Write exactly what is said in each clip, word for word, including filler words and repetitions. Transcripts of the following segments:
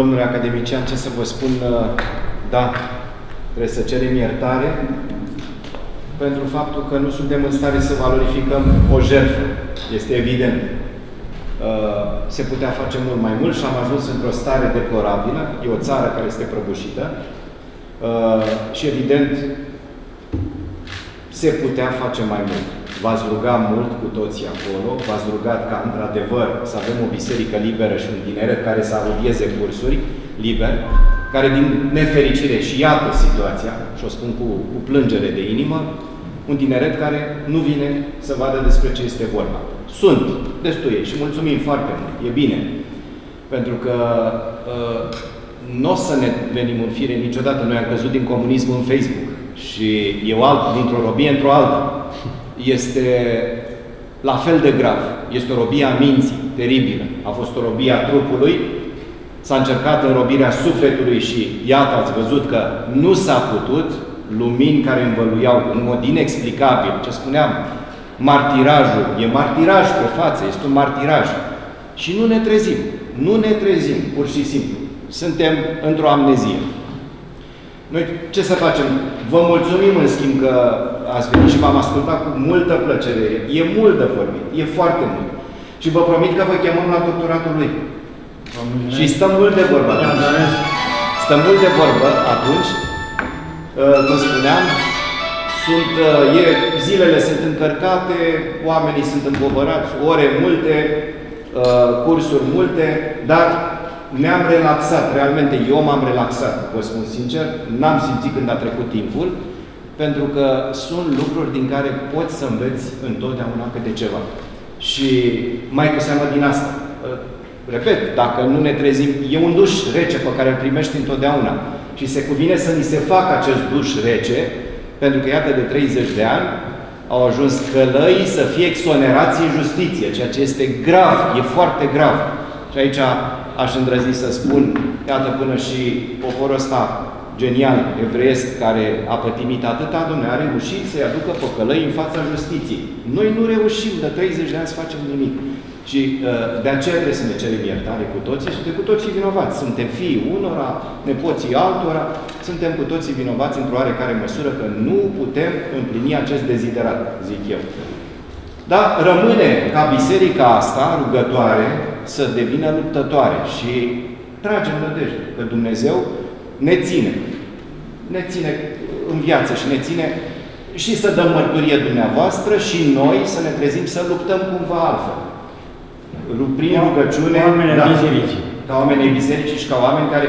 Domnule academician, ce să vă spun, da, trebuie să cerem iertare pentru faptul că nu suntem în stare să valorificăm o jertfă. Este evident. Se putea face mult mai mult și am ajuns într-o stare deplorabilă. E o țară care este prăbușită. Și evident, se putea face mai mult. V-ați rugat mult cu toții acolo, v-ați rugat ca, într-adevăr, să avem o biserică liberă și un tineret care să audieze cursuri liber, care, din nefericire, și iată situația, și o spun cu, cu plângere de inimă, un tineret care nu vine să vadă despre ce este vorba. Sunt destuie și mulțumim foarte mult, e bine, pentru că uh, nu o să ne venim în fire niciodată. Noi am căzut din comunism în Facebook și eu alt, dintr-o robie într-o altă. Este la fel de grav. Este o robie a minții, teribilă. A fost o robie a trupului, s-a încercat înrobirea sufletului și iată, ați văzut că nu s-a putut. Lumini care învăluiau în mod inexplicabil, ce spuneam, martirajul. E martiraj pe față, este un martiraj. Și nu ne trezim. Nu ne trezim, pur și simplu. Suntem într-o amnezie. Noi ce să facem? Vă mulțumim, în schimb, că ați venit și v-am ascultat cu multă plăcere. E mult de vorbit, e foarte mult. Și vă promit că vă chemăm la doctoratul lui. Domnule. Și stăm mult de vorbă. Domnule. Stăm mult de vorbă atunci. Vă spuneam, sunt, e, zilele sunt încărcate, oamenii sunt împovărați, ore multe, cursuri multe, dar ne-am relaxat, realmente eu m-am relaxat, vă spun sincer, n-am simțit când a trecut timpul, pentru că sunt lucruri din care poți să înveți întotdeauna câte ceva. Și mai cu seamă din asta, repet, dacă nu ne trezim, e un duș rece pe care îl primești întotdeauna și se cuvine să ni se facă acest duș rece, pentru că iată de treizeci de ani au ajuns călăii să fie exonerați în justiție, ceea ce este grav, e foarte grav. Și aici aș îndrăzni să spun, iată, până și poporul ăsta genial, evreiesc, care a pătimit atâta, Domnule, a reușit să-i aducă pe călăi în fața justiției. Noi nu reușim de treizeci de ani să facem nimic. Și de aceea trebuie să ne cerem iertare cu toții. Suntem cu toții vinovați. Suntem fiii unora, nepoții altora. Suntem cu toții vinovați într-o oarecare măsură că nu putem împlini acest deziderat, zic eu. Dar rămâne ca biserica asta rugătoare să devină luptătoare și tragem nădejde că Dumnezeu ne ține. Ne ține în viață și ne ține și să dăm mărturie dumneavoastră și noi să ne trezim să luptăm cumva altfel. Prin rugăciune, ca bisericii. Ca oamenii bisericii și ca oameni care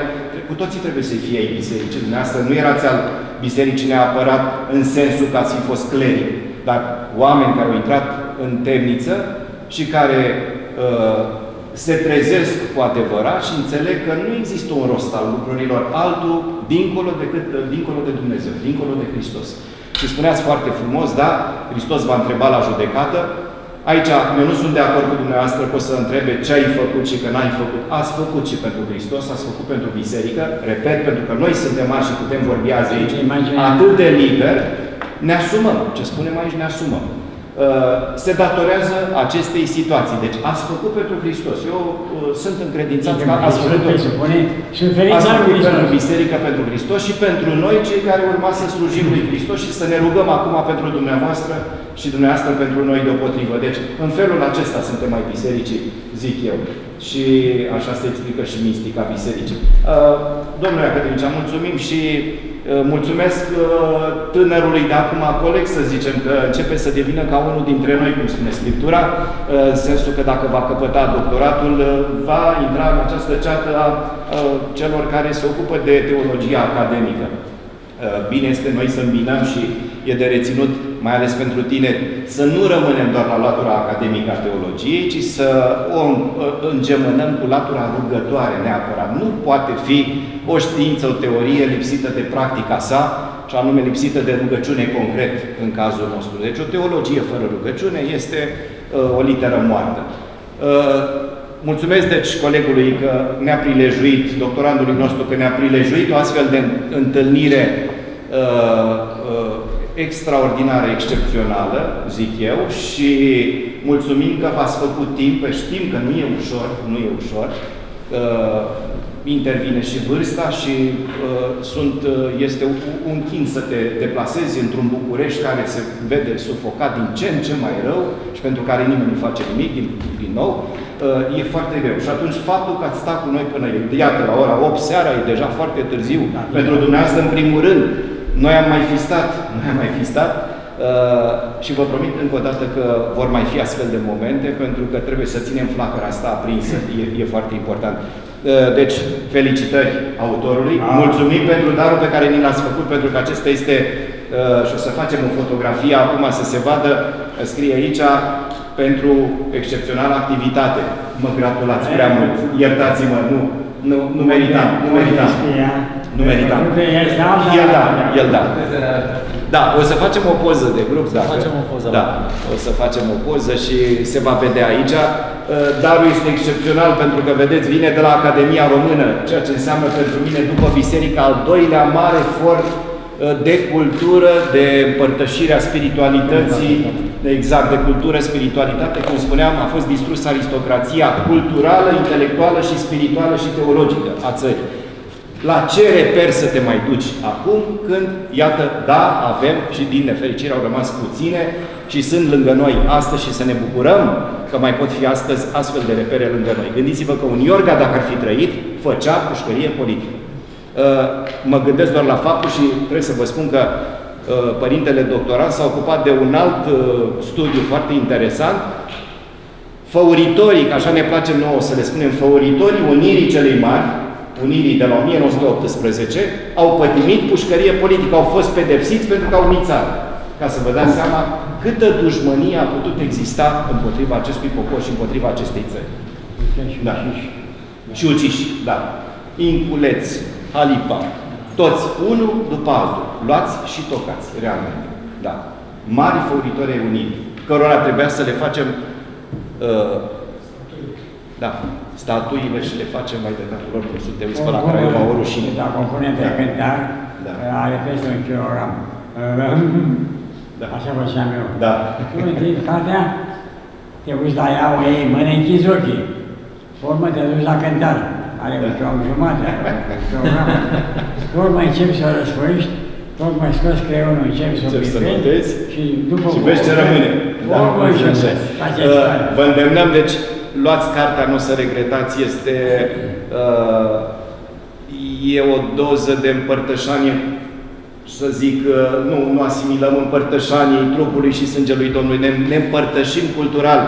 cu toții trebuie să fie ai bisericii. Dumneavoastră nu erați al bisericii neapărat în sensul că ați fi fost cleric, dar oameni care au intrat în temniță și care uh, se trezesc cu adevărat și înțeleg că nu există un rost al lucrurilor altul dincolo, decât, dincolo de Dumnezeu, dincolo de Hristos. Și spuneați foarte frumos, da, Hristos va întreba la judecată. Aici, eu nu sunt de acord cu dumneavoastră că o să întrebe ce ai făcut și că n-ai făcut. Ați făcut și pentru Hristos, ați făcut pentru biserică. Repet, pentru că noi suntem mari și putem vorbi azi aici atât de liber, ne asumăm. Ce spunem aici, ne asumăm. Se datorează acestei situații. Deci ați făcut pentru Hristos. Eu uh, sunt încredințat că ați făcut pentru biserică, pentru Hristos și pentru noi, cei care urma să slujim lui Hristos și să ne rugăm acum pentru dumneavoastră și dumneavoastră pentru noi deopotrivă. Deci, în felul acesta suntem ai bisericii, zic eu. Și așa se explică și mistica bisericii. Uh, domnule academician, mulțumim și mulțumesc tânărului de acum, coleg, să zicem, că începe să devină ca unul dintre noi, cum spune Scriptura, în sensul că dacă va căpăta doctoratul, va intra în această ceată a celor care se ocupă de teologia academică. Bine este noi să îmbinăm și e de reținut, mai ales pentru tine, să nu rămânem doar la latura academică a teologiei, ci să o îngemânăm cu latura rugătoare neapărat. Nu poate fi o știință, o teorie lipsită de practica sa, și anume lipsită de rugăciune concret în cazul nostru. Deci o teologie fără rugăciune este uh, o literă moartă. Uh, mulțumesc, deci, colegului că ne-a prilejuit, doctorandului nostru, că ne-a prilejuit o astfel de întâlnire uh, uh, extraordinară, excepțională, zic eu, și mulțumim că v-ați făcut timp, știm că nu e ușor, nu e ușor, uh, intervine și vârsta și uh, sunt, uh, este un chin să te deplasezi într-un București care se vede sufocat din ce în ce mai rău și pentru care nimeni nu face nimic, din, din nou, uh, e foarte greu. Și atunci faptul că ați stat cu noi până iată la ora opt seara e deja foarte târziu. Da, pentru dumneavoastră, în primul rând, noi am mai fi stat, noi am mai fi stat, Uh, și vă promit încă o dată că vor mai fi astfel de momente, pentru că trebuie să ținem flacăra asta aprinsă. E, e foarte important. Uh, deci, felicitări autorului. A. Mulțumim pentru darul pe care ni l-ați făcut, pentru că acesta este... Uh, și o să facem o fotografie acum să se vadă. Scrie aici, pentru excepțională activitate. Mă gratulați prea mult. Iertați-mă, nu, nu, nu meritam. Nu meritam. Nu meritam. El da, el da. Da, o să facem o poză de grup, o să dacă... facem o poză. Da, o să facem o poză și se va vedea aici. Darul este excepțional pentru că, vedeți, vine de la Academia Română, ceea ce înseamnă pentru mine, după biserica, al doilea mare for de cultură, de împărtășire a spiritualității, exact, de cultură, spiritualitate. Cum spuneam, a fost distrusă aristocrația culturală, intelectuală și spirituală și teologică a țării. La ce reper să te mai duci acum, când, iată, da, avem și din nefericire au rămas puține și sunt lângă noi astăzi și să ne bucurăm că mai pot fi astăzi astfel de repere lângă noi. Gândiți-vă că un Iorga, dacă ar fi trăit, făcea pușcărie politică. Mă gândesc doar la faptul și trebuie să vă spun că părintele doctorant s-a ocupat de un alt studiu foarte interesant. Făuritorii, așa ne place nouă să le spunem, făuritorii Unirii Celei Mari, Unirii de la o mie nouă sute optsprezece, au pătimit pușcărie politică, au fost pedepsiți pentru că au unit țara. Ca să vă dați seama câtă dușmănie a putut exista împotriva acestui popor și împotriva acestei țări. Da. Și uciși, da. Inculeți, Halipa, toți, unul după altul, luați și tocați, realmente. Da. Mari făuritori ai Unirii, cărora trebuia să le facem uh, da, statuile și le facem mai departe lor, cum sunt uiți pe la Craiova, o rușine. Da, componente de cântar, ale peste un kilogram. Așa făceam eu. Da. Tu întâi cartea, te uiți la ea, o iei, mâine închizi ochii. Pe urmă te duci la cântar, ale un kilogram jumate, un kilogram. Pe urmă începi să o răsfăiști, tot mai scoți creionul, începi să o bifezi și după... Și vezi ce rămâne. Vă îndemnăm, deci, luați cartea, nu o să regretați, este uh, e o doză de împărtășanie, să zic, uh, nu, nu asimilăm împărtășanii trupului și sângelui Domnului, ne, ne împărtășim cultural,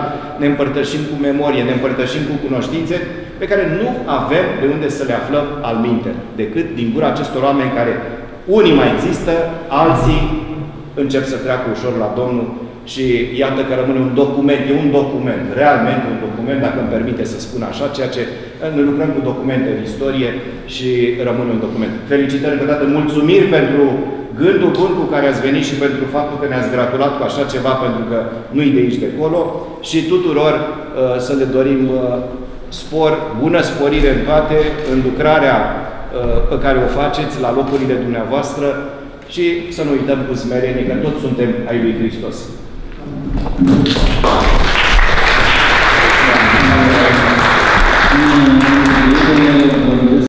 ne împărtășim cu memorie, ne împărtășim cu cunoștințe pe care nu avem de unde să le aflăm alminte, decât din gura acestor oameni care unii mai există, alții încep să treacă ușor la Domnul. Și iată că rămâne un document, e un document, realmente un document, dacă îmi permite să spun așa, ceea ce ne lucrăm cu documente în istorie și rămâne un document. Felicitări încă o dată, mulțumiri pentru gândul bun cu care ați venit și pentru faptul că ne-ați gratulat cu așa ceva, pentru că nu-i de aici de acolo, și tuturor să le dorim spor, bună sporire în toate, în lucrarea pe care o faceți la locurile dumneavoastră și să nu uităm cu smerenie că toți suntem ai lui Hristos. Thank you.